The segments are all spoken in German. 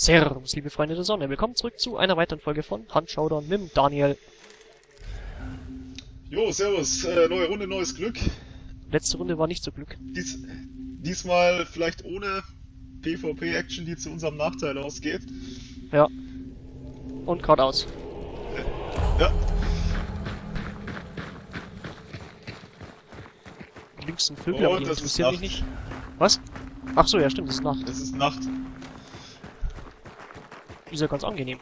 Servus, liebe Freunde der Sonne. Willkommen zurück zu einer weiteren Folge von Hunt: Showdown mit dem Daniel. Jo, servus. Neue Runde, neues Glück. Letzte Runde war nicht so Glück. Diesmal vielleicht ohne PvP-Action, die zu unserem Nachteil ausgeht. Ja. Und geradeaus. Ja. Links ein Vögel, aber die interessiert mich nicht. Was? Ach so, ja stimmt, es ist Nacht. Es ist Nacht. Ist ja ganz angenehm.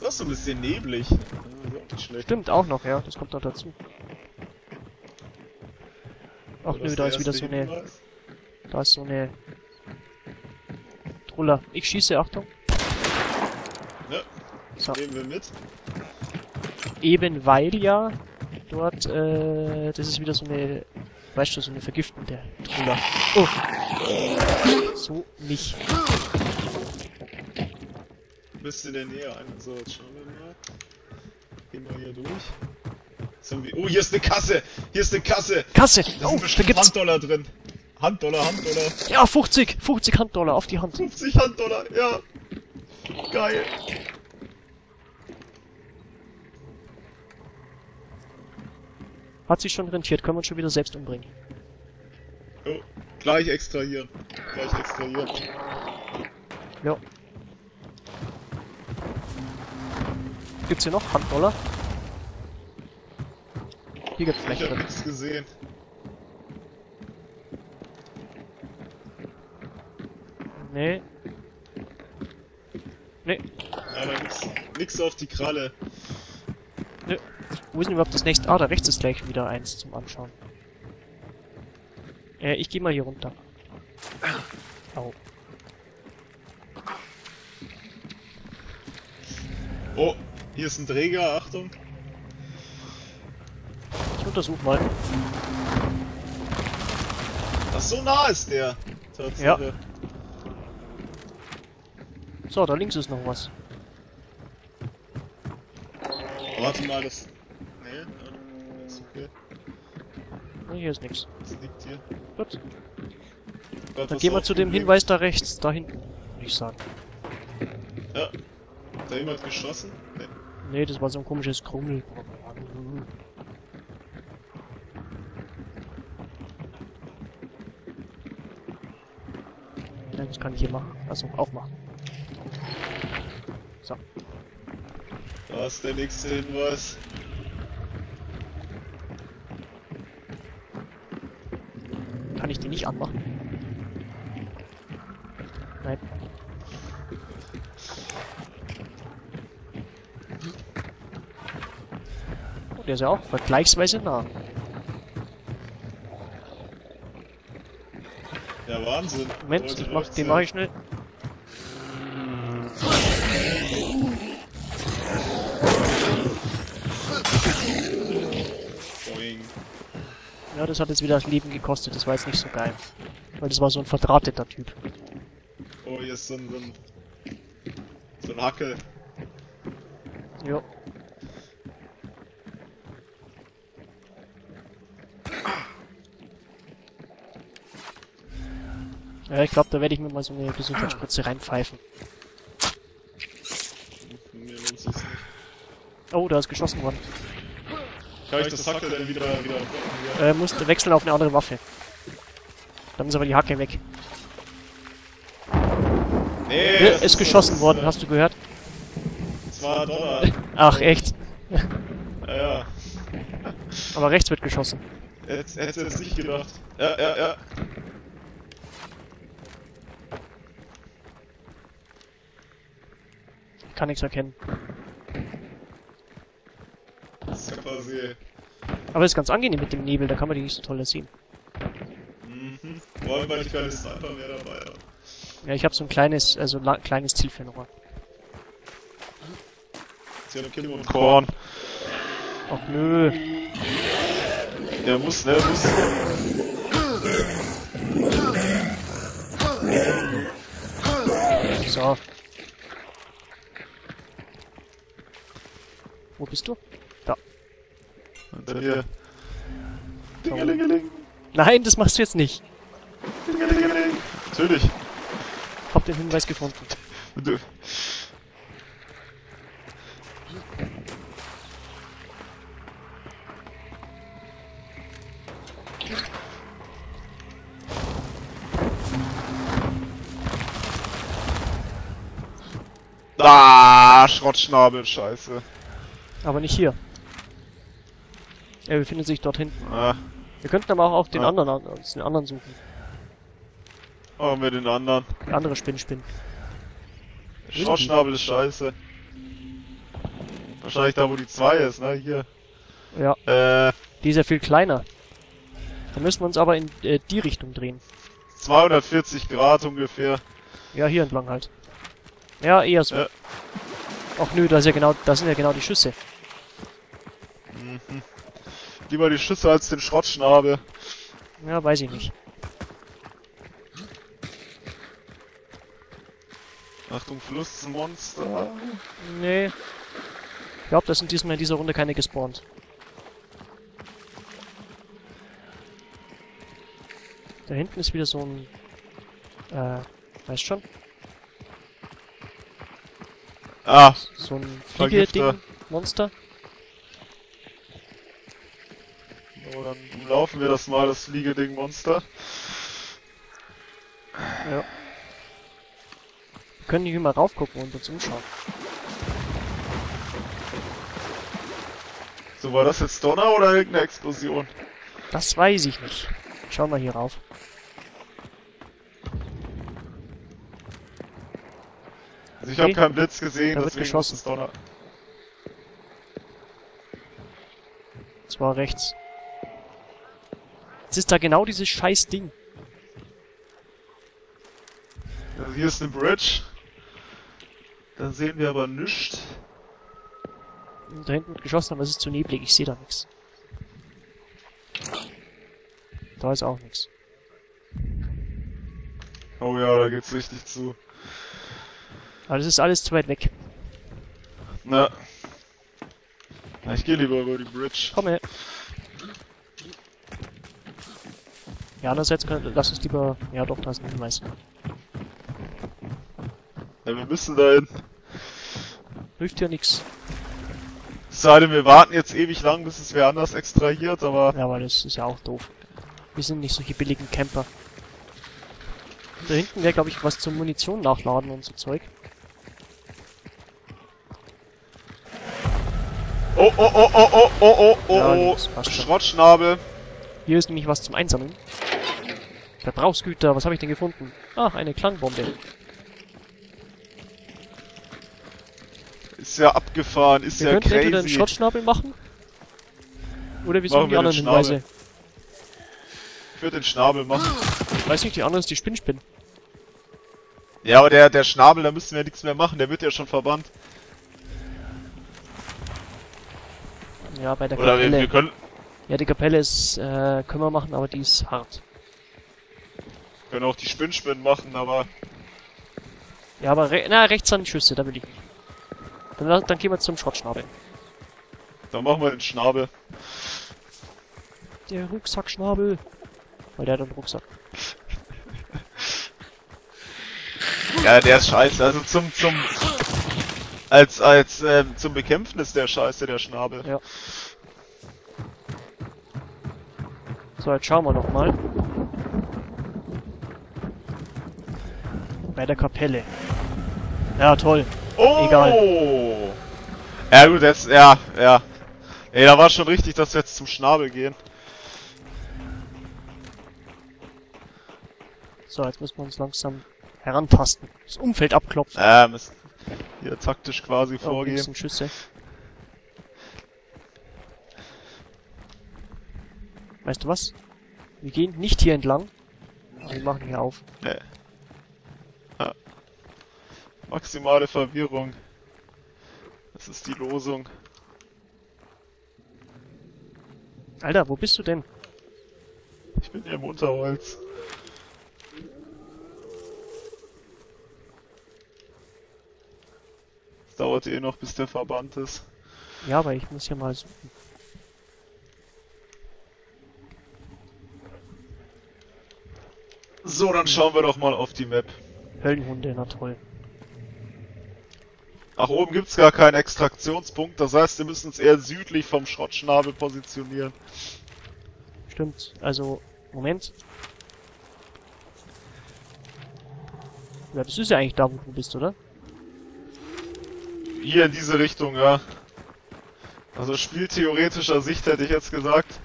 Das ist so ein bisschen neblig. Das ist auch nicht schlecht. Stimmt auch noch, ja. Das kommt noch dazu. Ach nö, da ist wieder so eine... Da ist so eine... Truller. Ich schieße, Achtung. Ja, so. Nehmen wir mit. Eben weil ja... Dort, das ist wieder so eine... Weißt du, so eine vergiftende Truller. Oh! So nicht. Bist in der Nähe ein. So, jetzt schauen wir mal. Gehen wir hier durch. Oh, hier ist eine Kasse! Hier ist eine Kasse! Kasse! Da sind bestimmt Handollar drin. Handollar, Handollar. Ja, 50! 50 Handollar auf die Hand. 50 Handollar, ja! Geil! Hat sich schon rentiert, können wir uns schon wieder selbst umbringen. Oh, gleich extrahieren. Gleich extrahieren. Ja. Gibt's hier noch Handollar? Hier gibt's vielleicht. Ich hab nichts gesehen. Nee. Nee. Ja, da gibt's nix auf die Kralle. Nö. Wo ist denn überhaupt das nächste? Ah, da rechts ist gleich wieder eins zum Anschauen. Ich geh mal hier runter. Au. Oh, hier ist ein Träger, Achtung. Ich untersuche mal. Ach, so nah ist der. Tatsache. Ja. So, da links ist noch was. Warte mal, das... Nee, ist okay. Nee, hier ist nichts. Das liegt hier. Gut. Gott, dann gehen wir zu dem Hinweis da rechts, da hinten, würde ich sagen. Ja. Hat da jemand geschossen? Nee. Nee, das war so ein komisches Krummel. Ja, das kann ich hier machen. Achso, aufmachen. So. Da ist der nächste Hinweis. Kann ich den nicht anmachen? Nein. Oh, der ist ja auch vergleichsweise nah. Ja, Wahnsinn. Moment, ich mach, den mache ich schnell. Ja, das hat jetzt wieder das Leben gekostet, das war jetzt nicht so geil. Weil das war so ein verdrahteter Typ. Oh, hier ist so ein Hackel. Jo. Ja, ich glaube, da werde ich mir mal so eine Gesundheitsspritze reinpfeifen. Mir lohnt sich's nicht. Oh, da ist geschossen worden. Kann ich das Hackel denn wieder... musst wechseln auf eine andere Waffe. Dann ist aber die Hacke weg. Nee, ist geschossen worden, hast du gehört? 2 Dollar. Ach, echt? Ja. Aber rechts wird geschossen. Jetzt hätte es nicht gedacht. Ja. Ich kann nichts erkennen. Aber ist ganz angenehm mit dem Nebel, da kann man die nicht so toll sehen. Mhm. Vor allem, weil ich keine Sniper mehr dabei habe. Ja, ich habe so ein kleines, also kleines Zielfernrohr. Sie haben Kim und Korn. Ach nö. Der muss, ne? Muss. So. Wo bist du? Da. Hier. Linke. Nein, das machst du jetzt nicht. Linke. Natürlich. Hab den Hinweis gefunden. Ah, Schrottschnabel, scheiße. Aber nicht hier. Er befindet sich dort hinten. Ah. Wir könnten aber auch auf den anderen, uns den anderen suchen. Oh, mit den anderen. Der andere Spinnspinn. Schrottschnabel ist scheiße. Wahrscheinlich da, wo die 2 ist, ne? Hier. Ja. Die ist ja viel kleiner. Da müssen wir uns aber in die Richtung drehen. 240 Grad ungefähr. Ja, hier entlang halt. Ja, eher so. Ach nö, da sind ja genau die Schüsse. Mhm. Lieber die Schüsse als den Schrottschnabel. Ja, weiß ich nicht. Achtung, Flussmonster. Nee. Ich glaube, das sind diesmal in dieser Runde keine gespawnt. Da hinten ist wieder so ein... weißt schon? Ah, so ein Fliege-Ding-Monster. So, dann laufen wir das mal, das Fliege-Ding-Monster. Ja. Wir können hier mal raufgucken und uns umschauen. So, war das jetzt Donner oder irgendeine Explosion? Das weiß ich nicht. Schauen wir hier rauf. Also ich habe keinen Blitz gesehen, da deswegen ist es Donner. Das war rechts. Jetzt ist da genau dieses scheiß Ding. Also hier ist eine Bridge. Da sehen wir aber nichts. Da hinten wird geschossen, aber es ist zu neblig, ich sehe da nichts. Da ist auch nichts. Oh ja, da geht's richtig zu. Aber das ist alles zu weit weg. Na, ich gehe lieber über die Bridge. Komm her. Ja, andererseits lass uns lieber... Ja doch, da ist ein Hinweis. Ja, wir müssen da hin. Hilft ja nix. Es sei denn, wir warten jetzt ewig lang, bis es wer anders extrahiert, aber... Ja, aber das ist ja auch doof. Wir sind nicht solche billigen Camper. Da hinten wäre, glaube ich, was zur Munition nachladen und so Zeug. Oh, Schrottschnabel. Hier ist nämlich was zum Einsammeln. Verbrauchsgüter, was habe ich denn gefunden? Ach, eine Klangbombe. Ist ja abgefahren, ist ja crazy. Wir könnten entweder einen Schrottschnabel machen. Oder wir suchen die anderen Hinweise. Ich würde den Schnabel machen. Weiß nicht, die andere ist die Spinnspinn. Ja, aber der Schnabel, da müssen wir ja nichts mehr machen, der wird ja schon verbannt. Ja, bei der Kapelle. Oder wir können... Ja, die Kapelle ist, können wir machen, aber die ist hart. Wir können auch die Spinnspinn machen, aber... Ja, aber rechts an die Schüsse, da will ich nicht. Dann gehen wir zum Schrottschnabel. Dann machen wir den Schnabel. Der Rucksackschnabel. Weil der hat einen Rucksack. Ja, der ist scheiße. Also zum Bekämpfen ist der scheiße, der Schnabel. Ja. So, jetzt schauen wir nochmal. Bei der Kapelle. Ja, toll. Oh! Egal. Ja gut, jetzt, ja. Ey, da war schon richtig, dass wir jetzt zum Schnabel gehen. So, jetzt müssen wir uns langsam herantasten. Das Umfeld abklopfen. Müssen hier taktisch quasi vorgehen. Ein bisschen Schüsse. Weißt du was? Wir gehen nicht hier entlang. Wir machen hier auf. Nee. Ja. Maximale Verwirrung. Das ist die Losung. Alter, wo bist du denn? Ich bin hier im Unterholz. Dauert eh noch, bis der verbannt ist. Ja, aber ich muss hier mal suchen. So, dann schauen wir doch mal auf die Map. Höllenhunde, na toll. Ach, oben gibt's gar keinen Extraktionspunkt, das heißt, wir müssen uns eher südlich vom Schrottschnabel positionieren. Stimmt, also, Moment. Ja, das ist ja eigentlich da, wo du bist, oder? Hier in diese Richtung, ja. Also spieltheoretischer Sicht hätte ich jetzt gesagt.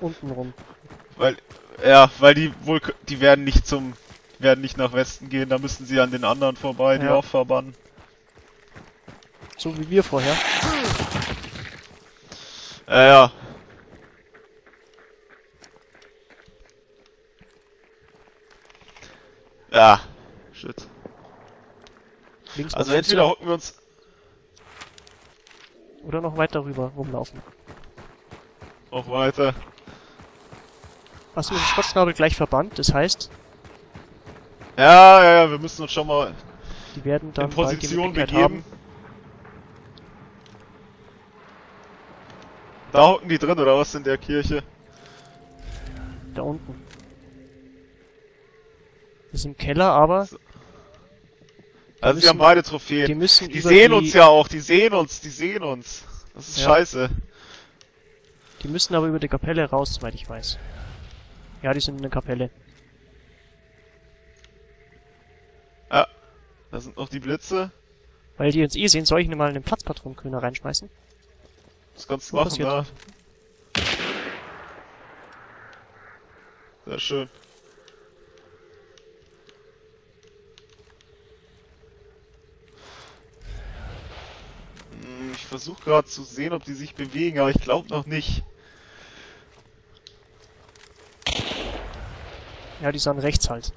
Unten rum. Weil, ja, weil die wohl, die werden nicht zum, werden nicht nach Westen gehen, da müssen sie an den anderen vorbei, die auch verbannen. So wie wir vorher. Ja. Ja, shit. Links also entweder hocken wir uns... Oder noch weiter rüber rumlaufen. Noch weiter. Achso, den Schrottschnabel gleich verbannt, das heißt... Ja, ja, ja, wir müssen uns schon mal... Die werden dann in Position begeben. Haben. Da hocken die drin, oder was, in der Kirche? Da unten. Das ist im Keller, aber... So. Also wir haben beide Trophäen. Die sehen uns ja auch, die sehen uns. Das ist scheiße. Die müssen aber über die Kapelle raus, soweit ich weiß. Ja, die sind in der Kapelle. Ah, da sind noch die Blitze. Weil die uns eh sehen, soll ich mal einen Platzpatronenkühler reinschmeißen? Das kannst du machen, ja. Sehr schön. Ich versuche gerade zu sehen, ob die sich bewegen, aber ich glaube noch nicht. Ja, die sind rechts halt.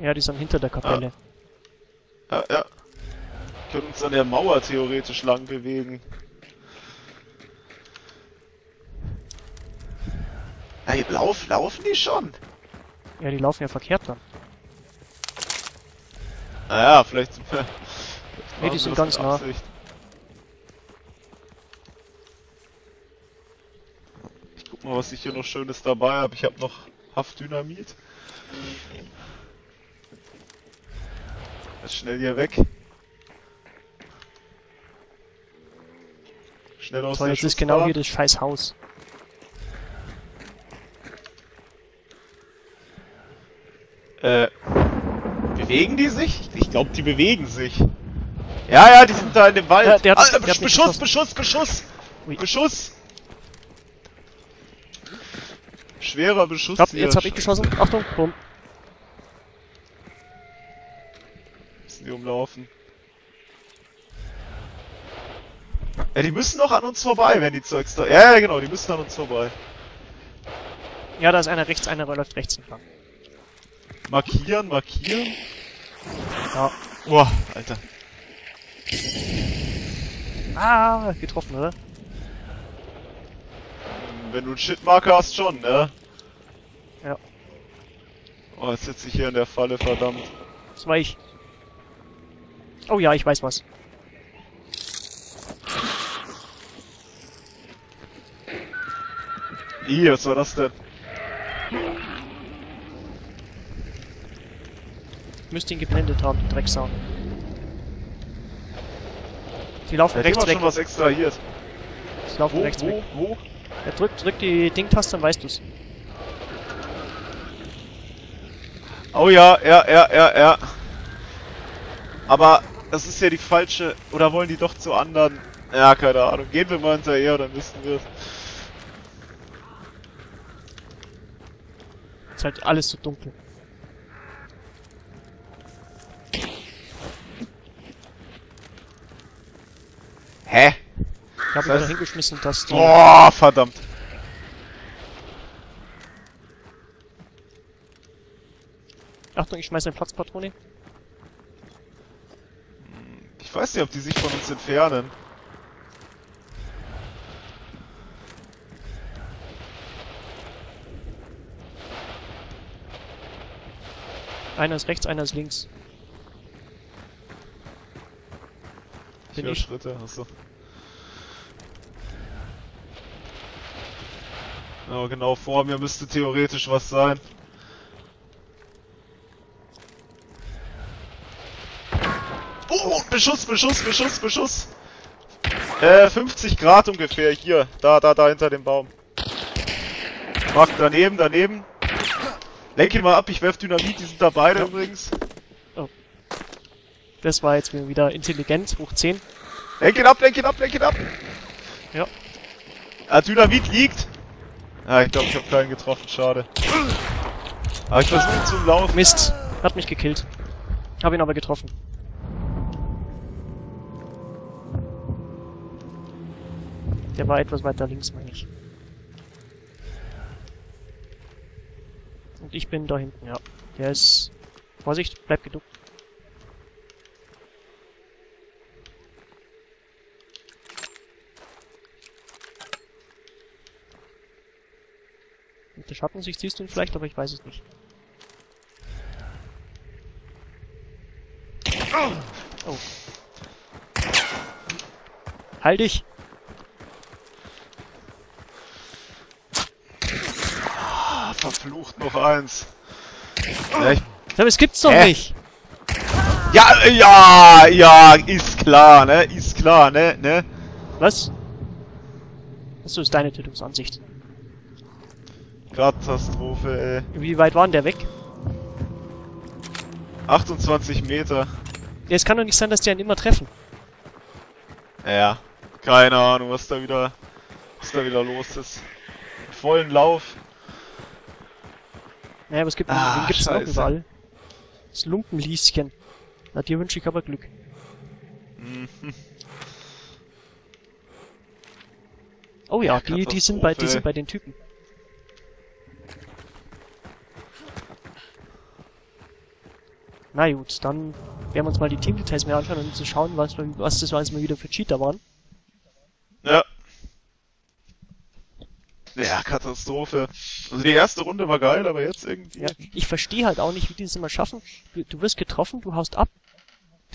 Ja, die sind hinter der Kapelle. Ah. Ja, ja. Wir können uns an der Mauer theoretisch lang bewegen. Ey, laufen die schon? Ja, die laufen ja verkehrt dann. Naja, vielleicht sind wir... Ne, die sind ganz nah. Ich guck mal, was ich hier noch Schönes dabei habe. Ich habe noch Haftdynamit. Jetzt schnell hier weg. Schnell aus dem Haus. Jetzt ist genau hier das scheiß Haus. Bewegen die sich? Ich glaube, die bewegen sich. Ja, ja, die sind da in dem Wald. Ja, Beschuss! Ui. Beschuss! Schwerer Beschuss. Glaub, jetzt hab ich geschossen. Achtung, bumm. Müssen die umlaufen. Ja, die müssen doch an uns vorbei, wenn die Zeugs da... Ja, ja, genau, die müssen an uns vorbei. Ja, da ist einer rechts, einer läuft rechts entlang. Markieren. Ja. Boah, Alter. Ah, getroffen, oder? Wenn du einen Shitmarker hast, schon, ne? Ja. Oh, jetzt sitze ich hier in der Falle, verdammt. Das war ich. Oh ja, ich weiß was. Ih, was war das denn? Müsste ihn geblendet haben, den Drecksau. Die laufen rechts weg. Ich hab schon was extrahiert. Die laufen rechts weg. Wo? Er drückt die Ding-Taste, dann weißt du's. Oh ja. Aber das ist ja die falsche... Oder wollen die doch zu anderen... Ja, keine Ahnung. Gehen wir mal hinterher, dann wissen wir's. Ist halt alles so dunkel. Hä? Ich hab ihn da hingeschmissen, dass die... Boah, verdammt! Achtung, ich schmeiß eine Platzpatrone. Ich weiß nicht, ob die sich von uns entfernen. Einer ist rechts, einer ist links. Bin ich. Schritte, achso. Ja, genau, vor mir müsste theoretisch was sein. Oh, Beschuss! 50 Grad ungefähr, hier. Da, hinter dem Baum. Mark, daneben. Lenk ihn mal ab, ich werf Dynamit, die sind da beide übrigens. Oh. Das war jetzt wieder intelligent, hoch 10. Lenk ihn ab! Ja. Ah, Dynamit liegt! Ah, ich glaube, ich habe keinen getroffen, schade. Aber ich versuche zu laufen. Mist, hat mich gekillt. Hab ihn aber getroffen. Der war etwas weiter links, meine ich. Und ich bin da hinten, ja. Der ist... Vorsicht, bleib geduckt. Mit der Schattensicht siehst du ihn vielleicht, aber ich weiß es nicht. Oh. Halt dich! Verflucht, noch eins. Ja, aber es gibt's doch nicht. Ja, ist klar, ne? Was? Achso, ist deine Tötungsansicht. Katastrophe, ey. Wie weit war denn der weg? 28 Meter. Ja, es kann doch nicht sein, dass die einen immer treffen. Ja, keine Ahnung, was da wieder los ist. Vollen Lauf. Naja, aber es gibt den gibt's noch überall. Das Lumpenlieschen. Na, dir wünsche ich aber Glück. Oh ja, die sind bei den Typen. Na gut, dann werden wir uns mal die Teamdetails mehr anschauen, um zu schauen, was das alles mal wieder für Cheater waren. Ja. Ja, Katastrophe. Also die erste Runde war geil, aber jetzt irgendwie... Ja, ich verstehe halt auch nicht, wie die das immer schaffen. Du wirst getroffen, du haust ab,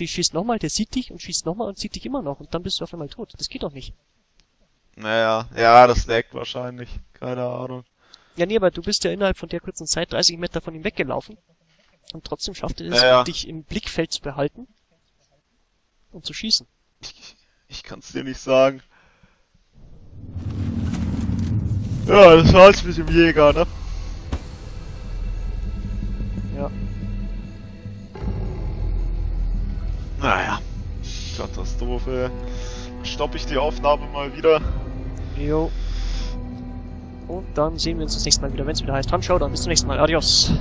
die schießt nochmal, der sieht dich und schießt nochmal und sieht dich immer noch und dann bist du auf einmal tot. Das geht doch nicht. Naja, ja, das laggt wahrscheinlich. Keine Ahnung. Ja, nee, aber du bist ja innerhalb von der kurzen Zeit 30 Meter von ihm weggelaufen und trotzdem schafft er es, dich im Blickfeld zu behalten und zu schießen. Ich kann's dir nicht sagen. Ja, das war's mit dem Jäger, ne? Ja. Naja. Katastrophe. Stoppe ich die Aufnahme mal wieder. Jo. Und dann sehen wir uns das nächste Mal wieder, wenn es wieder heißt Hunt: Showdown. Bis zum nächsten Mal. Adios.